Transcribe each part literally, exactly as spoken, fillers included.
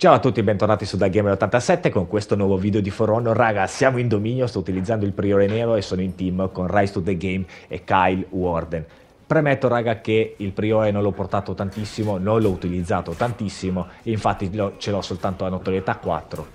Ciao a tutti e bentornati su dal gamer ottantasette con questo nuovo video di For Honor. Raga, siamo in dominio, sto utilizzando il Priore nero e sono in team con Rise to the Game e Kyle Warden. Premetto raga che il Priore non l'ho portato tantissimo, non l'ho utilizzato tantissimo, infatti ce l'ho soltanto a notorietà quattro,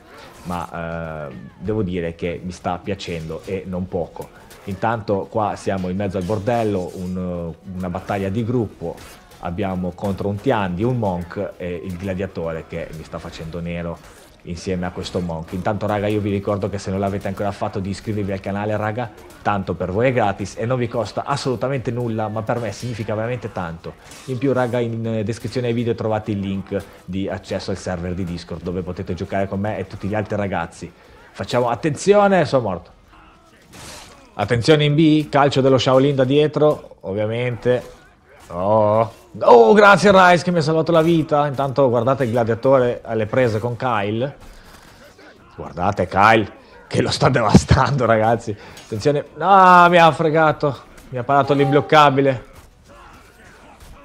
ma eh, devo dire che mi sta piacendo e non poco. Intanto qua siamo in mezzo al bordello, un, una battaglia di gruppo. Abbiamo contro un Tiandi, un Monk e il gladiatore che mi sta facendo nero insieme a questo Monk. Intanto raga, io vi ricordo che se non l'avete ancora fatto di iscrivervi al canale raga, tanto per voi è gratis e non vi costa assolutamente nulla, ma per me significa veramente tanto. In più raga, in descrizione ai video trovate il link di accesso al server di Discord dove potete giocare con me e tutti gli altri ragazzi. Facciamo attenzione, sono morto. Attenzione in B, calcio dello Shaolin da dietro, ovviamente. Oh. Oh, grazie Rice che mi ha salvato la vita. Intanto guardate il gladiatore alle prese con Kyle. Guardate Kyle che lo sta devastando, ragazzi. Attenzione. Ah, mi ha fregato. Mi ha parato l'imbloccabile.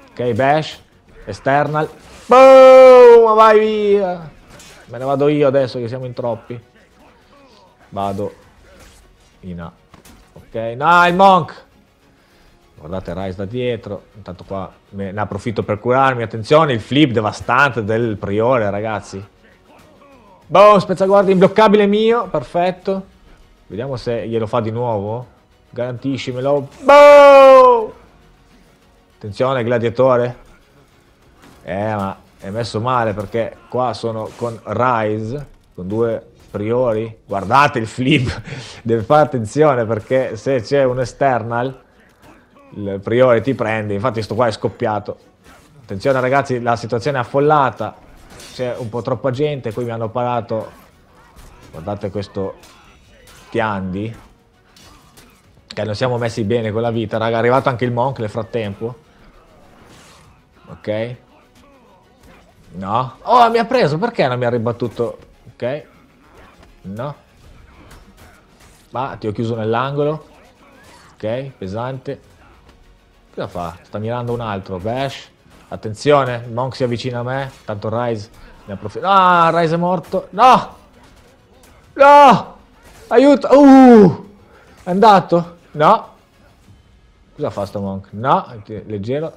Ok, bash. External. Boom, ma vai via. Me ne vado io adesso che siamo in troppi. Vado in A. Ok, no, il Monk. Guardate Rise da dietro, intanto qua me ne approfitto per curarmi, attenzione, il flip devastante del Priore, ragazzi. Boh, spezzaguardia, imbloccabile mio, perfetto. Vediamo se glielo fa di nuovo. Garantiscimelo. Boh! Attenzione, gladiatore. Eh, ma è messo male perché qua sono con Rise, con due Priori. Guardate il flip, deve fare attenzione perché se c'è un external... il Priore ti prende, infatti sto qua è scoppiato. Attenzione ragazzi, la situazione è affollata, c'è un po' troppa gente, qui mi hanno parato. Guardate questo Tiandi, che non siamo messi bene con la vita, raga, è arrivato anche il Monk nel frattempo. Ok. No. Oh, mi ha preso, perché non mi ha ribattuto? Ok. No. Ma ti ho chiuso nell'angolo. Ok, pesante. Cosa fa? Sta mirando un altro, bash. Attenzione, Monk si avvicina a me. Tanto Rise ne approfitta. Ah, Rise è morto. No! No! Aiuto! Uh! È andato? No! Cosa fa sto Monk? No, leggero.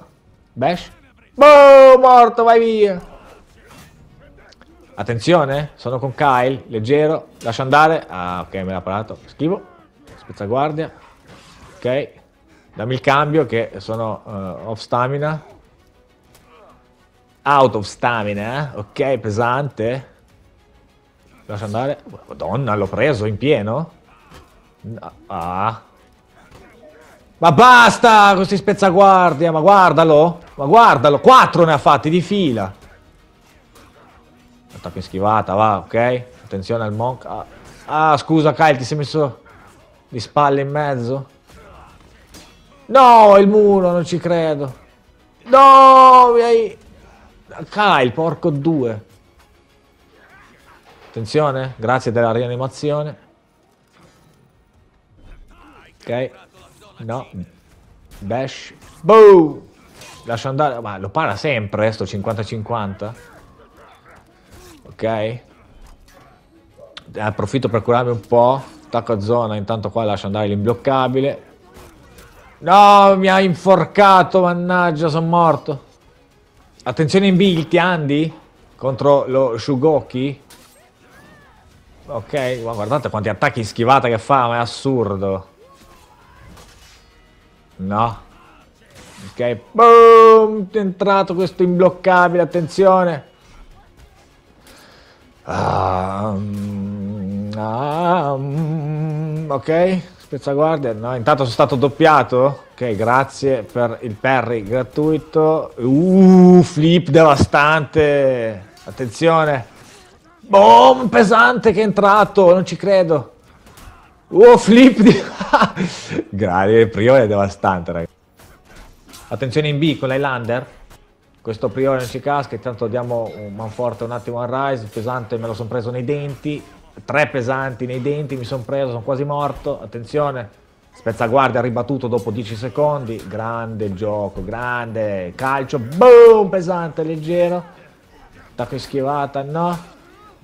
Bash. Boh, morto, vai via! Attenzione, sono con Kyle, leggero. Lascia andare. Ah, ok, me l'ha parato. Schivo. Spezzaguardia. Ok. Dammi il cambio che sono uh, off stamina. Out of stamina, eh? Ok, pesante. Lascia andare. Madonna, l'ho preso in pieno? No. Ah. Ma basta con questi spezzaguardia, ma guardalo. Ma guardalo, quattro ne ha fatti di fila. Attacco in schivata, va, ok. Attenzione al Monk. Ah, ah scusa Kyle, ti sei messo di spalle in mezzo. No, il muro, non ci credo. No, mi hai... Kyle, porco due. Attenzione, grazie della rianimazione. Ok. No. Bash. Boom. Lascia andare. Ma lo para sempre, eh, sto cinquanta cinquanta. Ok. Approfitto per curarmi un po'. Attacco a zona, intanto qua lascia andare l'imbloccabile. No, mi ha inforcato, mannaggia, sono morto. Attenzione in B, il Tiandi contro lo Shugoki. Ok, guardate quanti attacchi in schivata che fa, ma è assurdo. No. Ok, boom, è entrato questo imbloccabile, attenzione. Ah, mm, ah, mm, ok. Spezzaguardia, no, intanto sono stato doppiato. Ok, grazie per il parry gratuito. Uh, flip devastante. Attenzione. Boom, pesante che è entrato, non ci credo. Uh, flip di... Grazie, il Priore è devastante, ragazzi. Attenzione in B con l'Highlander. Questo Priore non ci casca, intanto diamo un manforte un attimo a Rise. Pesante, me lo sono preso nei denti. Tre pesanti nei denti, mi sono preso, sono quasi morto. Attenzione, spezzaguardia ribattuto dopo dieci secondi. Grande gioco, grande calcio. Boom, pesante, leggero. Attacco in schivata, no.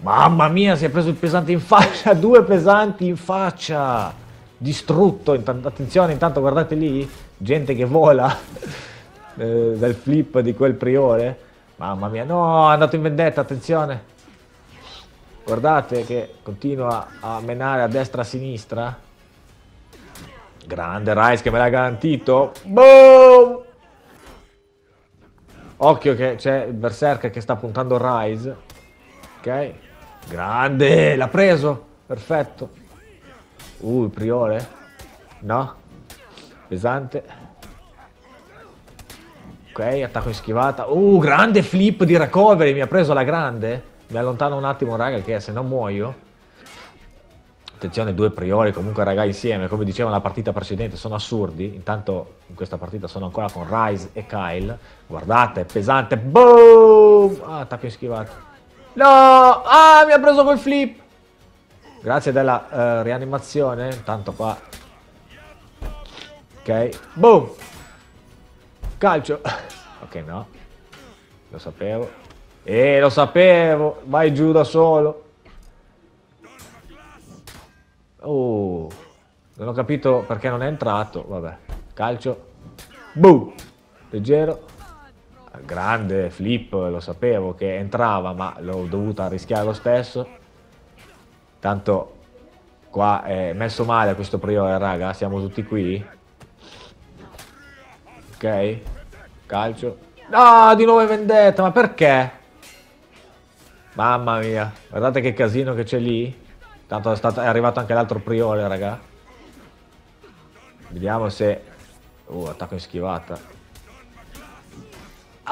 Mamma mia, si è preso il pesante in faccia, due pesanti in faccia, distrutto. Intanto, attenzione, intanto guardate lì, gente che vola eh, dal flip di quel Priore. Mamma mia, no, è andato in vendetta, attenzione. Guardate che continua a menare a destra e a sinistra. Grande Rise che me l'ha garantito. Boom! Occhio che c'è il Berserker che sta puntando Rise. Ok. Grande, l'ha preso, perfetto. Uh, il Priore? No? Pesante. Ok, attacco in schivata. Uh, grande flip di recovery, mi ha preso la grande. Mi allontano un attimo, raga, che se no muoio. Attenzione, due Priori comunque, raga, insieme, come dicevo nella partita precedente, sono assurdi. Intanto in questa partita sono ancora con Rise e Kyle. Guardate, pesante. Boom! Ah, attacco in schivata. No! Ah, mi ha preso col flip! Grazie della uh, rianimazione. Intanto qua. Ok. Boom! Calcio. Ok, no. Lo sapevo. Eh, lo sapevo. Vai giù da solo. Oh. Non ho capito perché non è entrato. Vabbè. Calcio. Boom! Leggero. Grande flip, lo sapevo che entrava, ma l'ho dovuta rischiare lo stesso. Tanto qua è messo male questo Priore, raga, siamo tutti qui. Ok, calcio. No, di nuovo è vendetta, ma perché? Mamma mia, guardate che casino che c'è lì. Tanto è, stato, è arrivato anche l'altro Priore, raga. Vediamo se... Oh, attacco in schivata.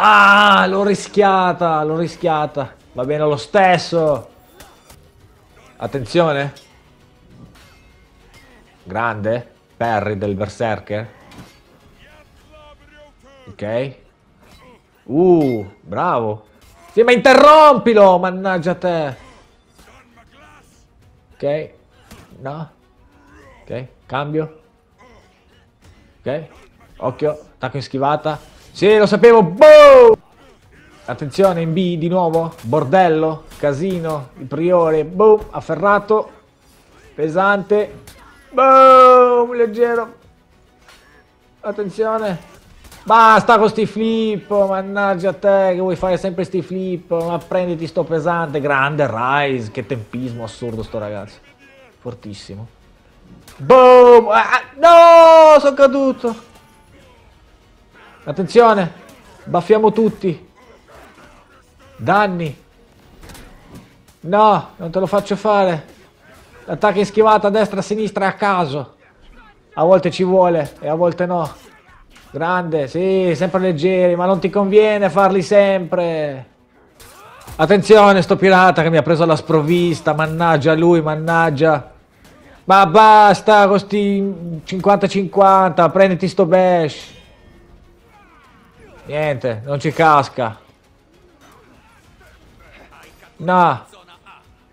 Ah, l'ho rischiata, l'ho rischiata. Va bene lo stesso. Attenzione. Grande. Parry del Berserker. Ok. Uh, bravo. Sì, ma interrompilo, mannaggia te. Ok. No. Ok, cambio. Ok. Occhio, attacco in schivata. Sì, lo sapevo. Boom! Attenzione in B di nuovo. Bordello, casino, il Priore. Boom, afferrato. Pesante. Boom, leggero. Attenzione. Basta con sti flip. Mannaggia te che vuoi fare sempre sti flip. Ma prenditi sto pesante. Grande Rise. Che tempismo assurdo sto ragazzo. Fortissimo. Boom. Ah, no, sono caduto. Attenzione, baffiamo tutti. Danni. No, non te lo faccio fare. L'attacco in schivata a destra e a sinistra a caso. A volte ci vuole e a volte no. Grande, sì, sempre leggeri, ma non ti conviene farli sempre. Attenzione, sto pirata che mi ha preso alla sprovvista. Mannaggia lui, mannaggia. Ma basta, costi cinquanta cinquanta, prenditi sto bash. Niente, non ci casca. No.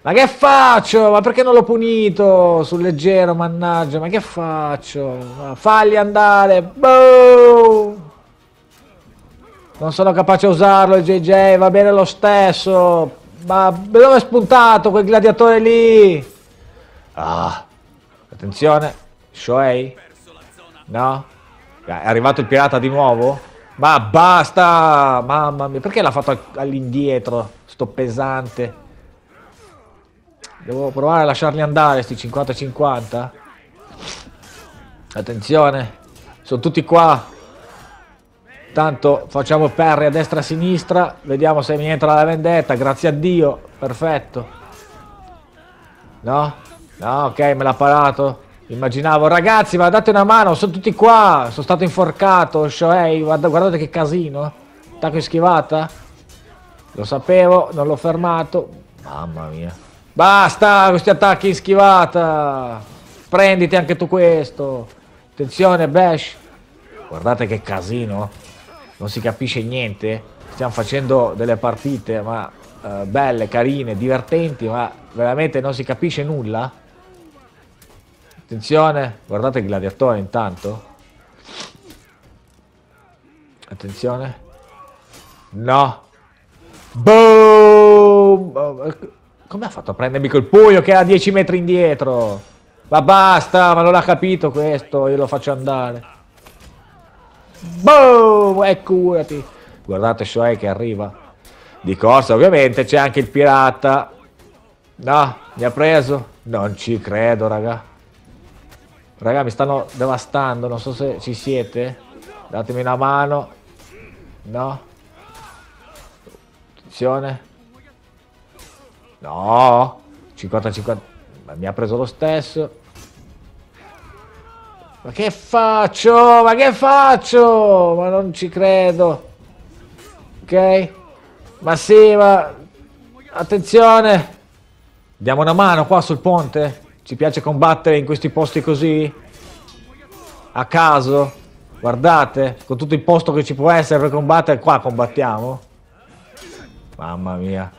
Ma che faccio? Ma perché non l'ho punito? Sul leggero, mannaggia. Ma che faccio? No, fagli andare. Boom! Non sono capace a usarlo il J J. Va bene lo stesso. Ma dove è spuntato quel gladiatore lì? Ah. Attenzione. Shoei. No. È arrivato il pirata di nuovo? Ma basta! Mamma mia, perché l'ha fatto all'indietro? Sto pesante. Devo provare a lasciarli andare, sti cinquanta cinquanta. Attenzione, sono tutti qua. Tanto facciamo parry a destra e a sinistra. Vediamo se mi entra la vendetta, grazie a Dio. Perfetto. No? No, ok, me l'ha parato. Immaginavo, ragazzi, ma date una mano, sono tutti qua, sono stato inforcato, Shoei, guarda, guardate che casino, attacco in schivata, lo sapevo, non l'ho fermato, mamma mia, basta questi attacchi in schivata, prenditi anche tu questo, attenzione bash, guardate che casino, non si capisce niente, stiamo facendo delle partite ma eh, belle, carine, divertenti, ma veramente non si capisce nulla. Attenzione, guardate il gladiatore intanto. Attenzione. No. Boom! Come ha fatto a prendermi col pugno che era a dieci metri indietro? Ma basta, ma non l'ha capito questo, io lo faccio andare. Boom! E curati. Guardate Shoei che arriva. Di corsa ovviamente c'è anche il pirata. No, mi ha preso? Non ci credo, raga. Raga, mi stanno devastando, non so se ci siete. Datemi una mano. No. Attenzione. No, cinquanta cinquanta, ma mi ha preso lo stesso. Ma che faccio? Ma che faccio? Ma non ci credo. Ok? Ma sì, ma... Attenzione! Diamo una mano qua sul ponte? Ci piace combattere in questi posti così? A caso? Guardate, con tutto il posto che ci può essere per combattere, qua combattiamo. Mamma mia.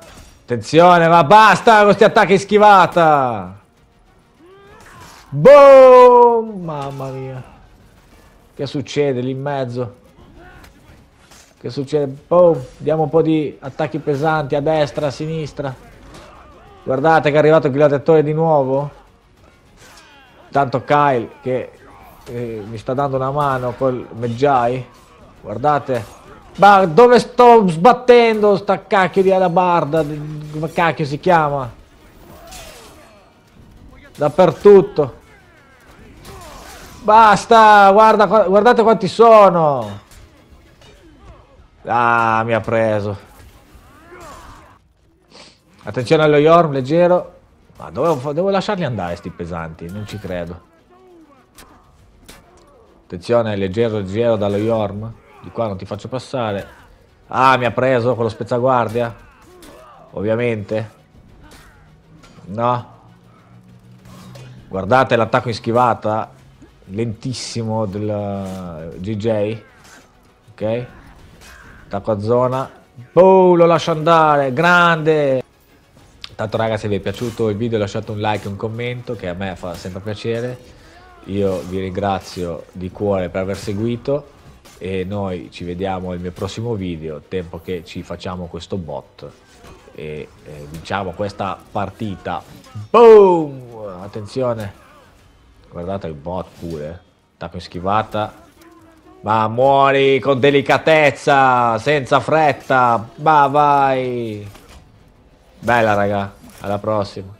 Attenzione, ma basta con questi attacchi schivata! Boom! Mamma mia! Che succede lì in mezzo? Che succede? Boom! Diamo un po' di attacchi pesanti a destra, a sinistra. Guardate che è arrivato il gladiatore di nuovo. Tanto Kyle che eh, mi sta dando una mano col Mejai. Guardate. Ma dove sto sbattendo sta cacchio di alabarda? Come cacchio si chiama? Dappertutto. Basta, guarda, guardate quanti sono. Ah, mi ha preso. Attenzione allo Yorm, leggero. Ma dovevo, devo lasciarli andare sti pesanti, non ci credo. Attenzione, leggero, leggero dallo Yorm. Di qua non ti faccio passare. Ah, mi ha preso con lo spezzaguardia. Ovviamente. No. Guardate l'attacco in schivata. Lentissimo del gi gi. Ok. Attacco a zona. Boh, lo lascio andare. Grande. Tanto raga, se vi è piaciuto il video lasciate un like e un commento, che a me fa sempre piacere. Io vi ringrazio di cuore per aver seguito. E noi ci vediamo nel mio prossimo video, tempo che ci facciamo questo bot e eh, vinciamo questa partita. Boom! Attenzione, guardate il bot pure, attacco in schivata, ma muori con delicatezza, senza fretta, ma vai! Bella raga, alla prossima!